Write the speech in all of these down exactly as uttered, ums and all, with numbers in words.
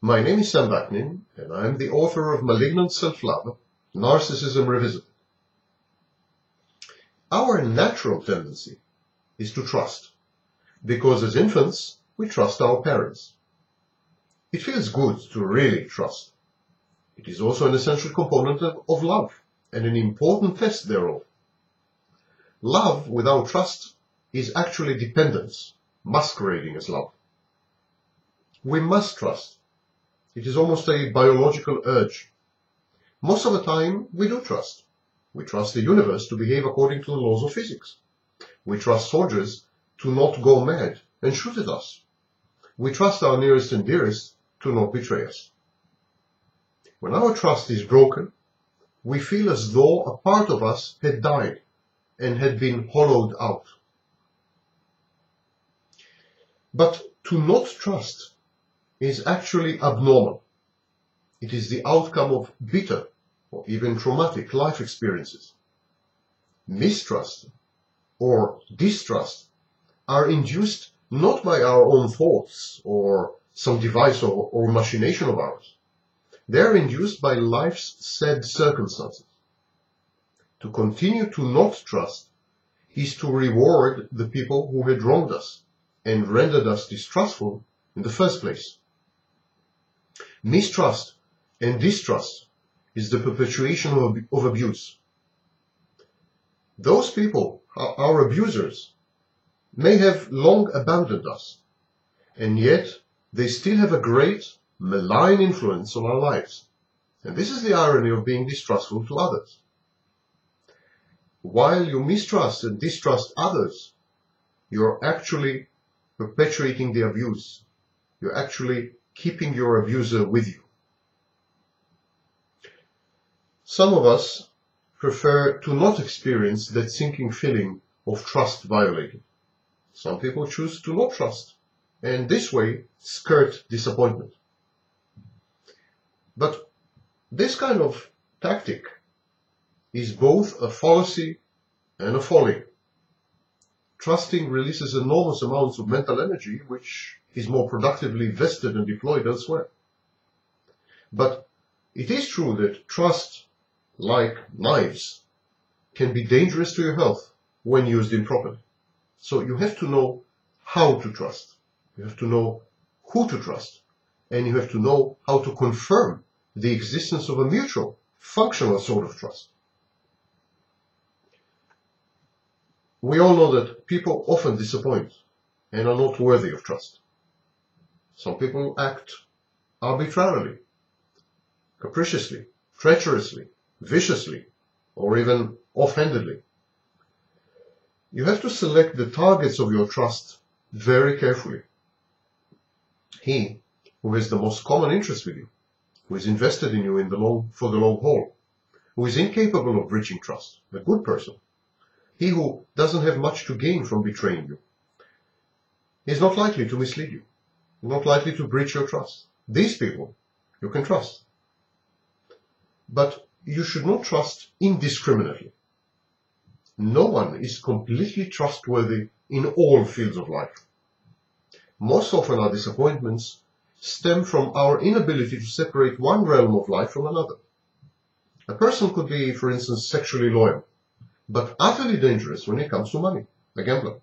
My name is Sam Vaknin, and I am the author of Malignant Self-Love, Narcissism Revisited. Our natural tendency is to trust, because as infants, we trust our parents. It feels good to really trust. It is also an essential component of love, and an important test thereof. Love without trust is actually dependence, masquerading as love. We must trust. It is almost a biological urge. Most of the time, we do trust. We trust the universe to behave according to the laws of physics. We trust soldiers to not go mad and shoot at us. We trust our nearest and dearest to not betray us. When our trust is broken, we feel as though a part of us had died and had been hollowed out. But to not trust is actually abnormal. It is the outcome of bitter or even traumatic life experiences. Mistrust or distrust are induced not by our own thoughts or some device or, or machination of ours. They are induced by life's sad circumstances. To continue to not trust is to reward the people who had wronged us and rendered us distrustful in the first place. Mistrust and distrust is the perpetuation of, of abuse. Those people, our abusers, may have long abandoned us, and yet they still have a great malign influence on our lives. And this is the irony of being distrustful to others. While you mistrust and distrust others, you're actually perpetuating the abuse. You're actually keeping your abuser with you. Some of us prefer to not experience that sinking feeling of trust violated. Some people choose to not trust, and this way skirt disappointment. But this kind of tactic is both a fallacy and a folly. Trusting releases enormous amounts of mental energy, which is more productively vested and deployed elsewhere. But it is true that trust, like knives, can be dangerous to your health when used improperly. So you have to know how to trust, you have to know who to trust, and you have to know how to confirm the existence of a mutual, functional sort of trust. We all know that people often disappoint and are not worthy of trust. Some people act arbitrarily, capriciously, treacherously, viciously, or even offhandedly. You have to select the targets of your trust very carefully. He who has the most common interest with you, who is invested in you in the long, for the long haul, who is incapable of breaching trust, a good person, he who doesn't have much to gain from betraying you, is not likely to mislead you, not likely to breach your trust. These people you can trust. But you should not trust indiscriminately. No one is completely trustworthy in all fields of life. Most often our disappointments stem from our inability to separate one realm of life from another. A person could be, for instance, sexually loyal, but utterly dangerous when it comes to money, a gambler.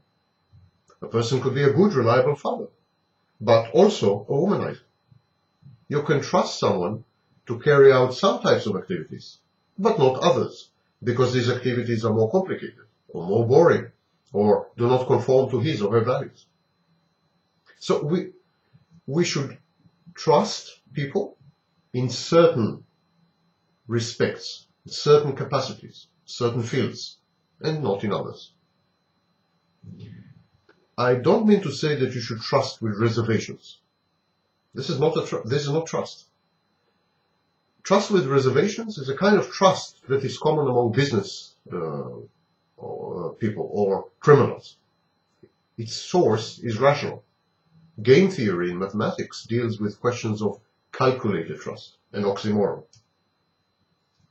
A person could be a good, reliable father, but also a womanizer. You can trust someone to carry out some types of activities, but not others, because these activities are more complicated, or more boring, or do not conform to his or her values. So we, we should trust people in certain respects, in certain capacities, certain fields, and not in others. I don't mean to say that you should trust with reservations. This is not, a tr this is not trust. Trust with reservations is a kind of trust that is common among business uh, or, uh, people or criminals. Its source is rational. Game theory in mathematics deals with questions of calculated trust, an oxymoron.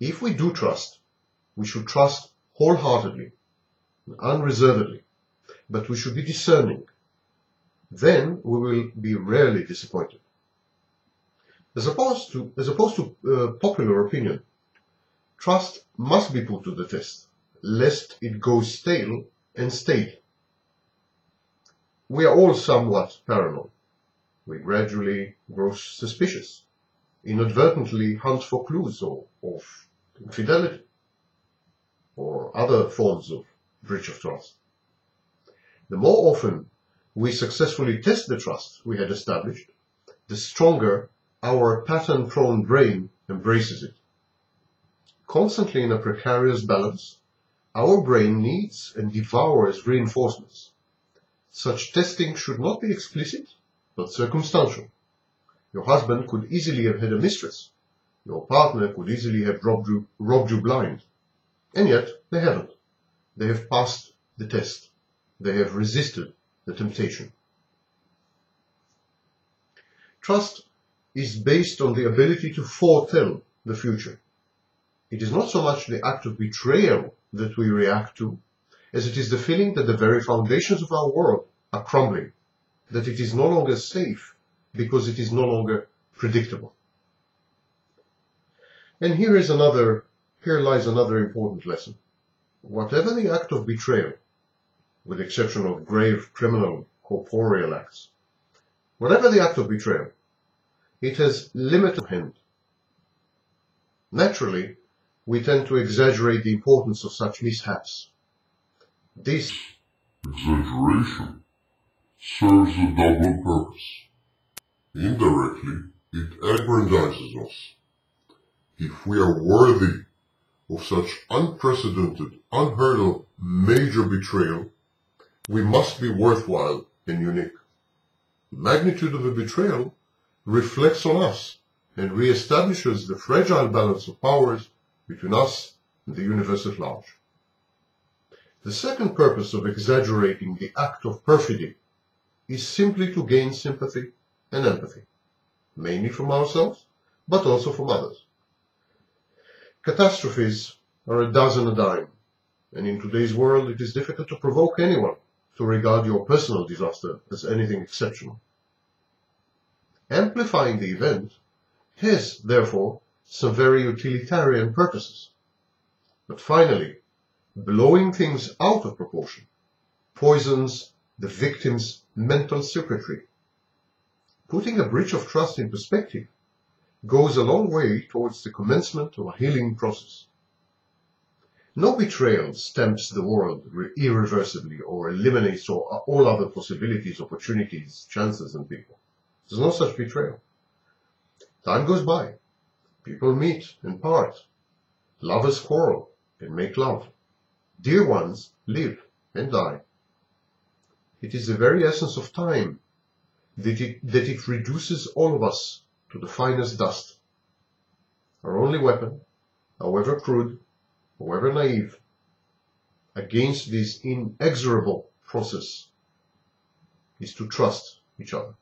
If we do trust, we should trust wholeheartedly, unreservedly, but we should be discerning. Then we will be rarely disappointed. As opposed to, as opposed to uh, popular opinion, trust must be put to the test, lest it goes stale and stale. We are all somewhat paranoid. We gradually grow suspicious, inadvertently hunt for clues or, of infidelity or other forms of breach of trust. The more often we successfully test the trust we had established, the stronger our pattern-prone brain embraces it. Constantly in a precarious balance, our brain needs and devours reinforcements. Such testing should not be explicit, but circumstantial. Your husband could easily have had a mistress. Your partner could easily have robbed you, robbed you blind. And yet, they haven't. They have passed the test. They have resisted the temptation. Trust is based on the ability to foretell the future. It is not so much the act of betrayal that we react to, as it is the feeling that the very foundations of our world are crumbling, that it is no longer safe because it is no longer predictable. And here is another, here lies another important lesson. Whatever the act of betrayal, with the exception of grave criminal corporeal acts, whatever the act of betrayal, it has limited hand. Naturally, we tend to exaggerate the importance of such mishaps. This exaggeration serves a double purpose. Indirectly, it aggrandizes us. If we are worthy of such unprecedented, unheard of major betrayal, we must be worthwhile and unique. The magnitude of the betrayal reflects on us and reestablishes the fragile balance of powers between us and the universe at large. The second purpose of exaggerating the act of perfidy is simply to gain sympathy and empathy, mainly from ourselves, but also from others. Catastrophes are a dozen a dime, and in today's world it is difficult to provoke anyone to regard your personal disaster as anything exceptional. Amplifying the event has, therefore, some very utilitarian purposes. But finally, blowing things out of proportion poisons the victim's mental circuitry. Putting a breach of trust in perspective goes a long way towards the commencement of a healing process. No betrayal stamps the world irreversibly or eliminates all other possibilities, opportunities, chances, and people. There's no such betrayal. Time goes by. People meet and part. Lovers quarrel and make love. Dear ones live and die. It is the very essence of time that it, that it reduces all of us to the finest dust. Our only weapon, however crude, however naive, against this inexorable process is to trust each other.